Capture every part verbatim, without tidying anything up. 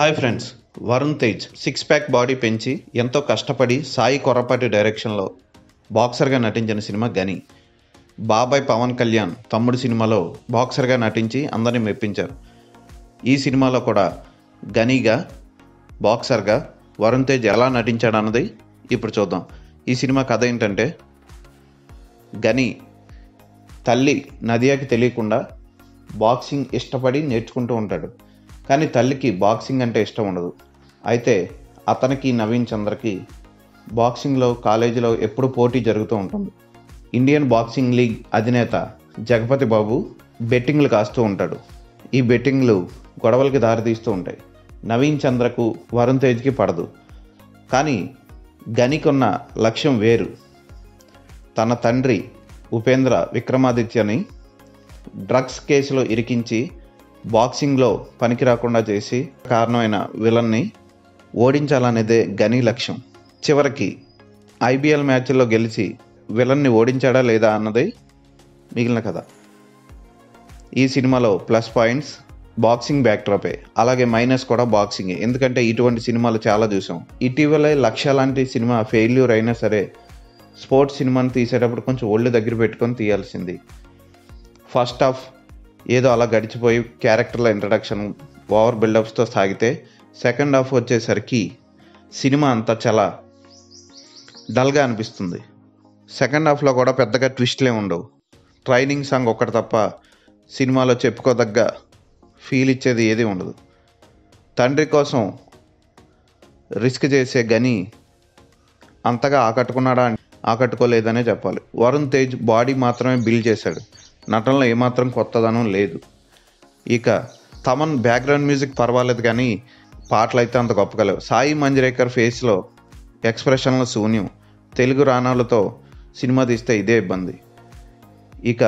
Hi friends, Varun Tej six pack body పెంచి ఎంతో కష్టపడి సాయి కొర్రపాటి డైరెక్షన్లో బాక్సర్గా నటించిన సినిమా గని. బాబాయ్ పవన్ కళ్యాణ్ తమ్ముడు సినిమాలో బాక్సర్గా నటించి అందరినీ మెప్పించారు. ఈ సినిమాలో కూడా గనిగా బాక్సర్గా వరుణ్ తేజ్ ఎలా నటించాడన్నది ఇప్పుడు చూద్దాం. ఈ సినిమా కథ ఏంటంటే, గని తల్లి నదియాకి తెలియకుండా బాక్సింగ్ ఇష్టపడి నేర్చుకుంటూ ఉంటాడు. కానీ తల్లికి బాక్సింగ్ అంటే ఇష్టం ఉండదు. అయితే అతనికి నవీన్ చంద్రకి బాక్సింగ్లో కాలేజీలో ఎప్పుడు పోటీ జరుగుతూ ఉంటుంది. ఇండియన్ బాక్సింగ్ లీగ్ అధినేత జగపతి బాబు బెట్టింగ్లు కాస్తూ ఉంటాడు. ఈ బెట్టింగ్లు గొడవలకి దారితీస్తూ ఉంటాయి. నవీన్ చంద్రకు వరుణ్ తేజ్కి పడదు. కానీ గనికున్న లక్ష్యం వేరు. తన తండ్రి ఉపేంద్ర విక్రమాదిత్యని డ్రగ్స్ కేసులో ఇరికించి బాక్సింగ్లో పనికి రాకుండా చేసి కారణమైన విలన్ని ఓడించాలనేదే గని లక్ష్యం. చివరికి ఐబీఎల్ మ్యాచ్లో గెలిచి విలన్ని ఓడించాడా లేదా అన్నది మిగిలిన కథ. ఈ సినిమాలో ప్లస్ పాయింట్స్ బాక్సింగ్ బ్యాక్డ్రాపే, అలాగే మైనస్ కూడా బాక్సింగే. ఎందుకంటే ఇటువంటి సినిమాలు చాలా చూసాం. ఇటీవలే లక్ష లాంటి సినిమా ఫెయిల్యూర్ అయినా సరే స్పోర్ట్స్ సినిమాని తీసేటప్పుడు కొంచెం ఒళ్ళు దగ్గర పెట్టుకొని తీయాల్సింది. ఫస్ట్ హాఫ్ ఏదో అలా గడిచిపోయి క్యారెక్టర్ల ఇంట్రడక్షన్ ఓవర్ బిల్డప్స్తో సాగితే, సెకండ్ హాఫ్ వచ్చేసరికి సినిమా అంతా చాలా డల్గా అనిపిస్తుంది. సెకండ్ హాఫ్లో కూడా పెద్దగా ట్విస్ట్లే ఉండవు. ట్రైనింగ్ సాంగ్ ఒక్కటి తప్ప సినిమాలో చెప్పుకోదగ్గ ఫీల్ ఇచ్చేది ఏది ఉండదు. తండ్రి కోసం రిస్క్ చేసే గని అంతగా ఆకట్టుకున్నాడా? ఆకట్టుకోలేదనే చెప్పాలి. వరుణ్ తేజ్ బాడీ మాత్రమే బిల్డ్ చేశాడు, నటనలో ఏమాత్రం కొత్తదనం లేదు. ఇక తమన్ బ్యాక్గ్రౌండ్ మ్యూజిక్ పర్వాలేదు, కానీ పాటలు అయితే అంత గొప్పగా లేవు. సాయి మంజరేకర్ ఫేస్లో ఎక్స్ప్రెషన్లో శూన్యం. తెలుగు రాణాలతో సినిమా తీస్తే ఇదే ఇబ్బంది. ఇక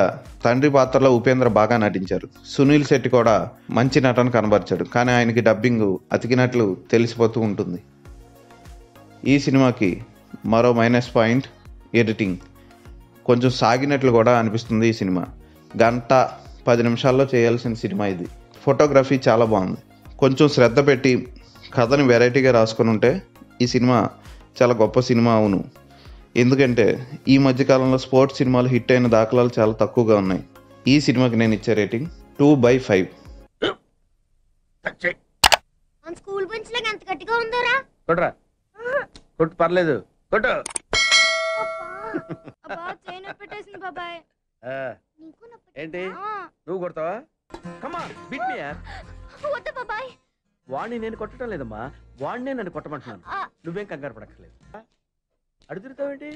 తండ్రి పాత్రలో ఉపేంద్ర బాగా నటించారు. సునీల్ శెట్టి కూడా మంచి నటన కనబరిచాడు, కానీ ఆయనకి డబ్బింగ్ అతికినట్లు తెలిసిపోతూ ఉంటుంది. ఈ సినిమాకి మరో మైనస్ పాయింట్ ఎడిటింగ్. కొంచెం సాగినట్లు కూడా అనిపిస్తుంది ఈ సినిమా. గంట పది నిమిషాల్లో చేయాల్సిన సినిమా ఇది. ఫోటోగ్రఫీ చాలా బాగుంది. కొంచెం శ్రద్ధ పెట్టి కథని వెరైటీగా రాసుకొని ఉంటే ఈ సినిమా చాలా గొప్ప సినిమా అవును. ఎందుకంటే ఈ మధ్యకాలంలో స్పోర్ట్స్ సినిమాలు హిట్ అయిన దాఖలాలు చాలా తక్కువగా ఉన్నాయి. ఈ సినిమాకి నేను ఇచ్చే రేటింగ్ టూ బై ఫైవ్. పర్లేదు. ఏంటి నువ్వు కొడతావా? వాణ్ణి నేను కొట్టడం లేదమ్మా, వాణ్ణే నన్ను కొట్టమంటున్నాను. నువ్వేం కంగారు పడక్కర్లేదు. అడుగుతావేంటి?